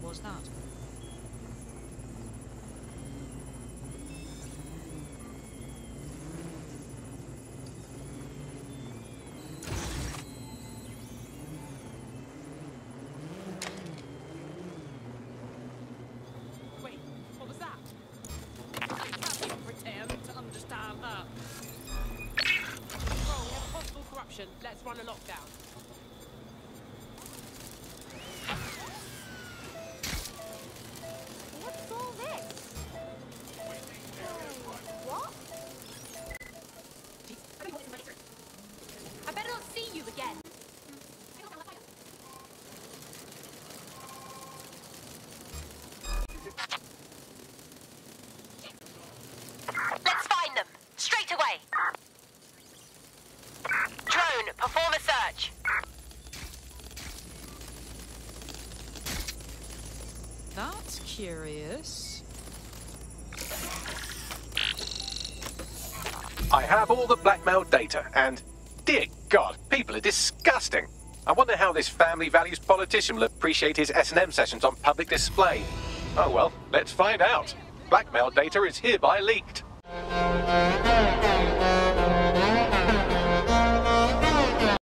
What was that? Wait, what was that? Nothing pretend to understand that. Well, we have possible corruption. Let's run a lockdown. That's curious. I have all the blackmail data, and dear God, people are disgusting. I wonder how this family values politician will appreciate his S&M sessions on public display. Oh well, let's find out. Blackmail data is hereby leaked.